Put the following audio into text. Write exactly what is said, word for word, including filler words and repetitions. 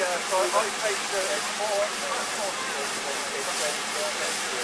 Yeah, so I take the more